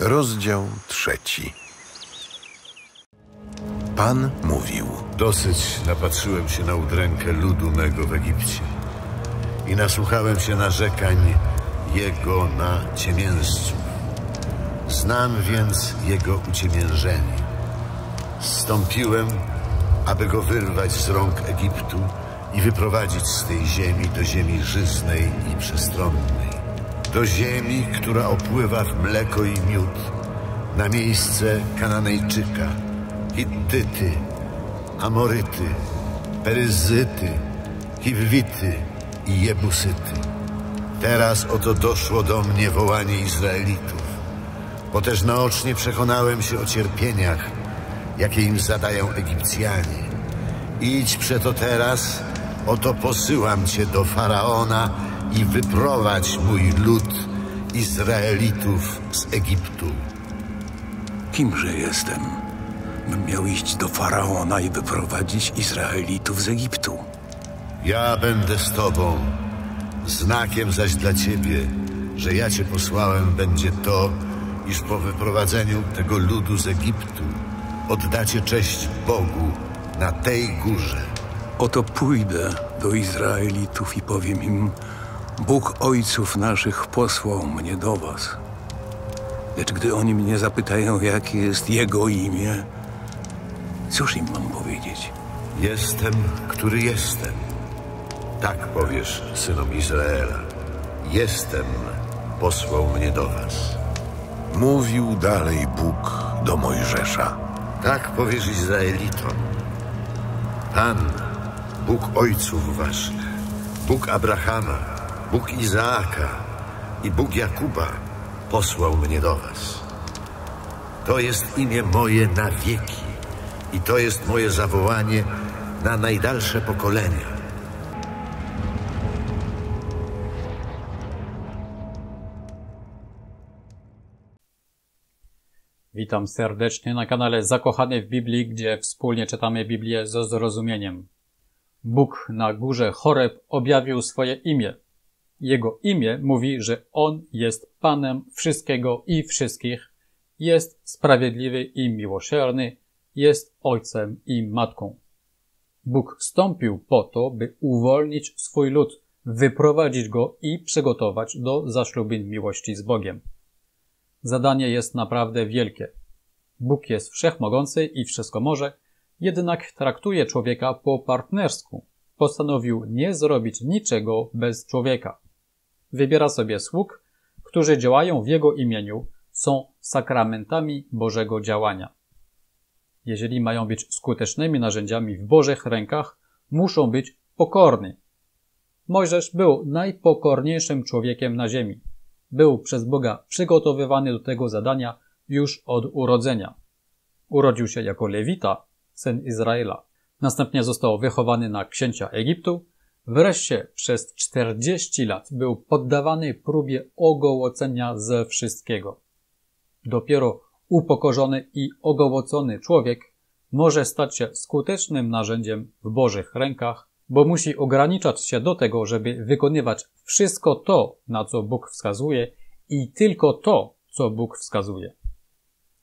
Rozdział 3. Pan mówił: Dosyć napatrzyłem się na udrękę ludu mego w Egipcie i nasłuchałem się narzekań jego na ciemiężców. Znam więc jego uciemiężenie. Zstąpiłem, aby go wyrwać z rąk Egiptu i wyprowadzić z tej ziemi do ziemi żyznej i przestronnej, do ziemi, która opływa w mleko i miód, na miejsce Kananejczyka, Hittyty, Amoryty, Peryzyty, Hiwity i Jebusyty. Teraz oto doszło do mnie wołanie Izraelitów, bo też naocznie przekonałem się o cierpieniach, jakie im zadają Egipcjanie. Idź przeto teraz, oto posyłam cię do Faraona i wyprowadź mój lud Izraelitów z Egiptu. Kimże jestem, bym miał iść do Faraona i wyprowadzić Izraelitów z Egiptu? Ja będę z tobą. Znakiem zaś dla ciebie, że ja cię posłałem, będzie to, iż po wyprowadzeniu tego ludu z Egiptu oddacie cześć Bogu na tej górze. Oto pójdę do Izraelitów i powiem im: Bóg ojców naszych posłał mnie do was. Lecz gdy oni mnie zapytają, jakie jest jego imię, cóż im mam powiedzieć? Jestem, który jestem. Tak powiesz synom Izraela: Jestem posłał mnie do was. Mówił dalej Bóg do Mojżesza: Tak powiesz Izraelitom: Pan, Bóg ojców waszych, Bóg Abrahama, Bóg Izaaka i Bóg Jakuba posłał mnie do was. To jest imię moje na wieki i to jest moje zawołanie na najdalsze pokolenia. Witam serdecznie na kanale Zakochany w Biblii, gdzie wspólnie czytamy Biblię ze zrozumieniem. Bóg na górze Choreb objawił swoje imię. Jego imię mówi, że On jest Panem wszystkiego i wszystkich, jest sprawiedliwy i miłosierny, jest Ojcem i Matką. Bóg wstąpił po to, by uwolnić swój lud, wyprowadzić go i przygotować do zaślubin miłości z Bogiem. Zadanie jest naprawdę wielkie. Bóg jest wszechmogący i wszystko może, jednak traktuje człowieka po partnersku. Postanowił nie zrobić niczego bez człowieka. Wybiera sobie sług, którzy działają w jego imieniu, są sakramentami Bożego działania. Jeżeli mają być skutecznymi narzędziami w Bożych rękach, muszą być pokorni. Mojżesz był najpokorniejszym człowiekiem na ziemi. Był przez Boga przygotowywany do tego zadania już od urodzenia. Urodził się jako Lewita, syn Izraela. Następnie został wychowany na księcia Egiptu. Wreszcie przez 40 lat był poddawany próbie ogołocenia ze wszystkiego. Dopiero upokorzony i ogołocony człowiek może stać się skutecznym narzędziem w Bożych rękach, bo musi ograniczać się do tego, żeby wykonywać wszystko to, na co Bóg wskazuje i tylko to, co Bóg wskazuje.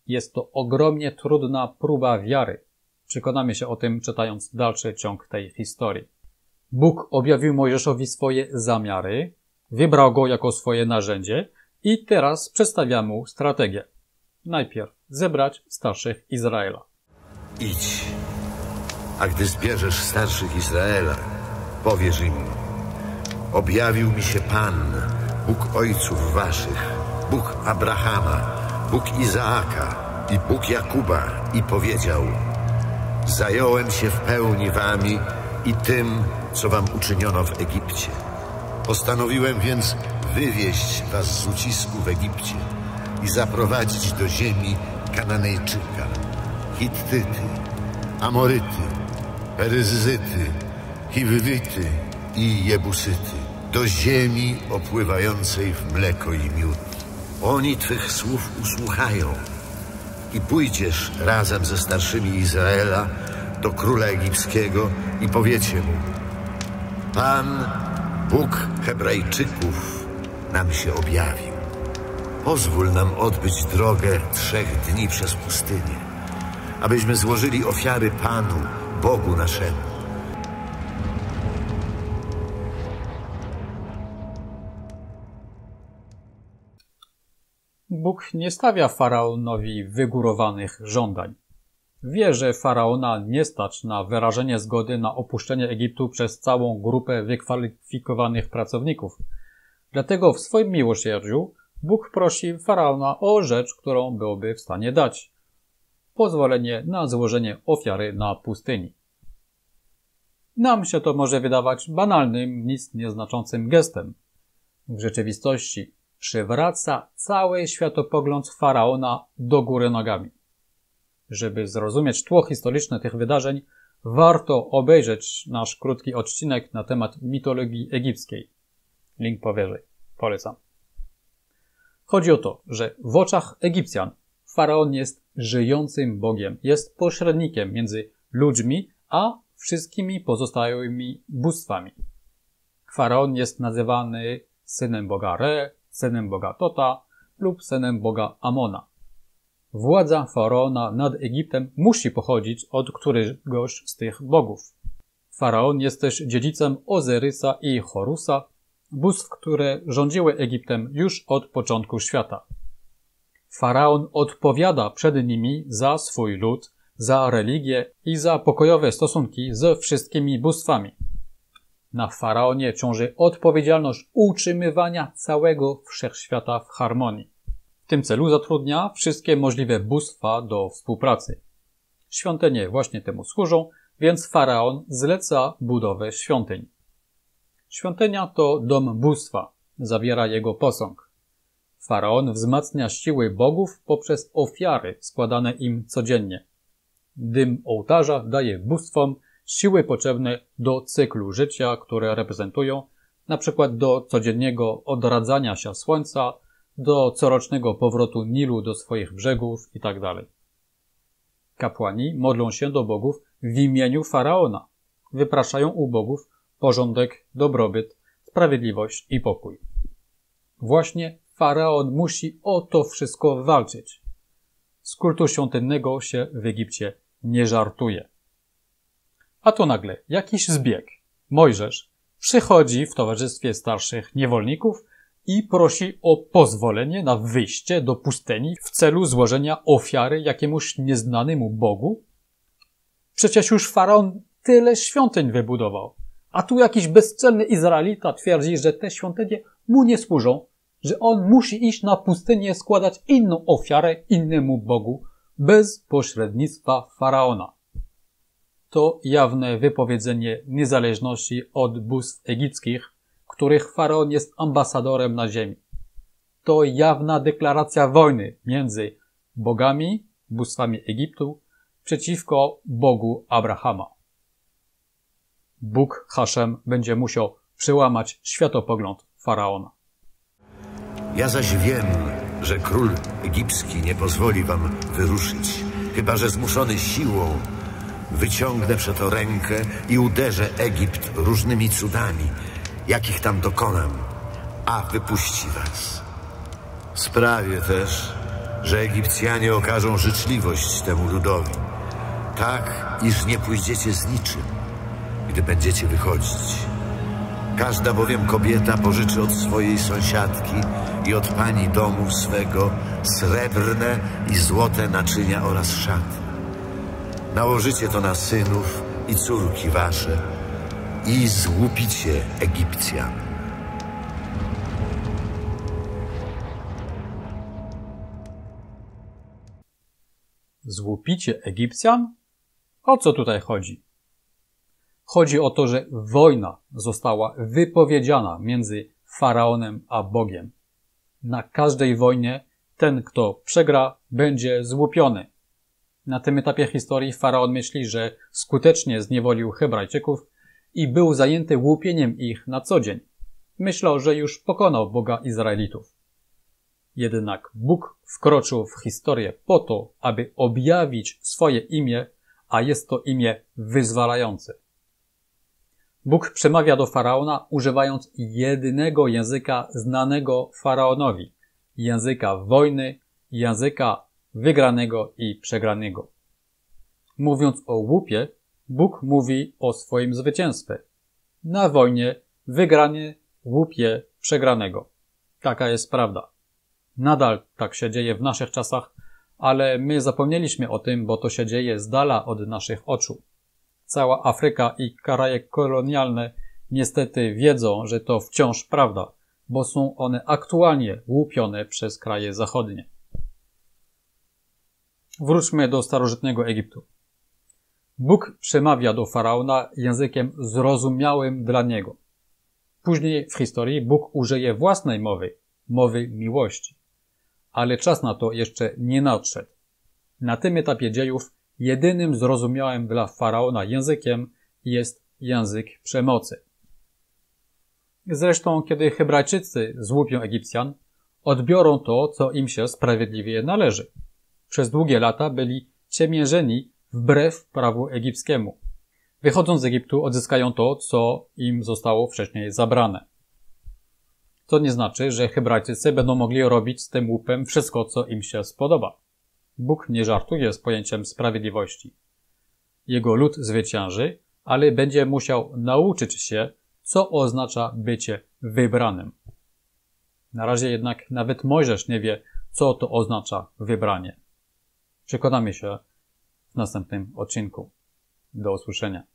Jest to ogromnie trudna próba wiary. Przekonamy się o tym, czytając dalszy ciąg tej historii. Bóg objawił Mojżeszowi swoje zamiary, wybrał go jako swoje narzędzie i teraz przedstawia mu strategię. Najpierw zebrać starszych Izraela. Idź, a gdy zbierzesz starszych Izraela, powiesz im: Objawił mi się Pan, Bóg ojców waszych, Bóg Abrahama, Bóg Izaaka i Bóg Jakuba i powiedział: Zająłem się w pełni wami i tym, co wam uczyniono w Egipcie. Postanowiłem więc wywieźć was z ucisku w Egipcie i zaprowadzić do ziemi Kananejczyka, Hittyty, Amoryty, Peryzyty, Hiwity i Jebusyty, do ziemi opływającej w mleko i miód. Oni twych słów usłuchają i pójdziesz razem ze starszymi Izraela do króla egipskiego i powiecie mu: Pan, Bóg Hebrajczyków, nam się objawił. pozwól nam odbyć drogę 3 dni przez pustynię, abyśmy złożyli ofiary Panu, Bogu naszemu. Bóg nie stawia Faraonowi wygórowanych żądań. Wie, że Faraona nie stać na wyrażenie zgody na opuszczenie Egiptu przez całą grupę wykwalifikowanych pracowników. Dlatego w swoim miłosierdziu Bóg prosi Faraona o rzecz, którą byłby w stanie dać. Pozwolenie na złożenie ofiary na pustyni. Nam się to może wydawać banalnym, nic nieznaczącym gestem. W rzeczywistości przywraca cały światopogląd Faraona do góry nogami. Żeby zrozumieć tło historyczne tych wydarzeń, warto obejrzeć nasz krótki odcinek na temat mitologii egipskiej. Link powyżej. Polecam. Chodzi o to, że w oczach Egipcjan Faraon jest żyjącym Bogiem, jest pośrednikiem między ludźmi a wszystkimi pozostałymi bóstwami. Faraon jest nazywany synem Boga Re, synem Boga Tota lub synem Boga Amona. Władza Faraona nad Egiptem musi pochodzić od któregoś z tych bogów. Faraon jest też dziedzicem Ozyrysa i Horusa, bóstw, które rządziły Egiptem już od początku świata. Faraon odpowiada przed nimi za swój lud, za religię i za pokojowe stosunki ze wszystkimi bóstwami. Na Faraonie ciąży odpowiedzialność utrzymywania całego wszechświata w harmonii. W tym celu zatrudnia wszystkie możliwe bóstwa do współpracy. Świątynie właśnie temu służą, więc Faraon zleca budowę świątyń. Świątynia to dom bóstwa, zawiera jego posąg. Faraon wzmacnia siły bogów poprzez ofiary składane im codziennie. Dym ołtarza daje bóstwom siły potrzebne do cyklu życia, które reprezentują, np. do codziennego odradzania się słońca, do corocznego powrotu Nilu do swoich brzegów itd. Kapłani modlą się do bogów w imieniu Faraona. Wypraszają u bogów porządek, dobrobyt, sprawiedliwość i pokój. Właśnie Faraon musi o to wszystko walczyć. Z kultu świątynnego się w Egipcie nie żartuje. A tu nagle jakiś zbieg, Mojżesz, przychodzi w towarzystwie starszych niewolników i prosi o pozwolenie na wyjście do pustyni w celu złożenia ofiary jakiemuś nieznanemu bogu? Przecież już Faraon tyle świątyń wybudował, a tu jakiś bezcelny Izraelita twierdzi, że te świątynie mu nie służą, że on musi iść na pustynię składać inną ofiarę innemu bogu bez pośrednictwa Faraona. To jawne wypowiedzenie niezależności od bóstw egipskich, których Faraon jest ambasadorem na ziemi. To jawna deklaracja wojny między bogami, bóstwami Egiptu, przeciwko Bogu Abrahama. Bóg Hashem będzie musiał przełamać światopogląd Faraona. Ja zaś wiem, że król egipski nie pozwoli wam wyruszyć, chyba że zmuszony siłą wyciągnę przeto rękę i uderzę Egipt różnymi cudami, jakich tam dokonam, a wypuści was. Sprawię też, że Egipcjanie okażą życzliwość temu ludowi, tak, iż nie pójdziecie z niczym, gdy będziecie wychodzić. Każda bowiem kobieta pożyczy od swojej sąsiadki i od pani domu swego srebrne i złote naczynia oraz szaty. Nałożycie to na synów i córki wasze i złupicie Egipcjan. Złupicie Egipcjan? O co tutaj chodzi? Chodzi o to, że wojna została wypowiedziana między Faraonem a Bogiem. Na każdej wojnie ten, kto przegra, będzie złupiony. Na tym etapie historii Faraon myśli, że skutecznie zniewolił Hebrajczyków i był zajęty łupieniem ich na co dzień. Myślał, że już pokonał Boga Izraelitów. Jednak Bóg wkroczył w historię po to, aby objawić swoje imię, a jest to imię wyzwalające. Bóg przemawia do Faraona, używając jedynego języka znanego Faraonowi, języka wojny, języka wygranego i przegranego. Mówiąc o łupie, Bóg mówi o swoim zwycięstwie. Na wojnie wygranie łupie przegranego. Taka jest prawda. Nadal tak się dzieje w naszych czasach, ale my zapomnieliśmy o tym, bo to się dzieje z dala od naszych oczu. Cała Afryka i kraje kolonialne niestety wiedzą, że to wciąż prawda, bo są one aktualnie łupione przez kraje zachodnie. Wróćmy do starożytnego Egiptu. Bóg przemawia do Faraona językiem zrozumiałym dla niego. Później w historii Bóg użyje własnej mowy, mowy miłości. Ale czas na to jeszcze nie nadszedł. Na tym etapie dziejów jedynym zrozumiałym dla Faraona językiem jest język przemocy. Zresztą, kiedy Hebrajczycy złupią Egipcjan, odbiorą to, co im się sprawiedliwie należy. Przez długie lata byli ciemiężeni wbrew prawu egipskiemu. Wychodząc z Egiptu odzyskają to, co im zostało wcześniej zabrane. To nie znaczy, że Hebrajczycy będą mogli robić z tym łupem wszystko, co im się spodoba. Bóg nie żartuje z pojęciem sprawiedliwości. Jego lud zwycięży, ale będzie musiał nauczyć się, co oznacza bycie wybranym. Na razie jednak nawet Mojżesz nie wie, co to oznacza wybranie. Przekonamy się w następnym odcinku. Do usłyszenia.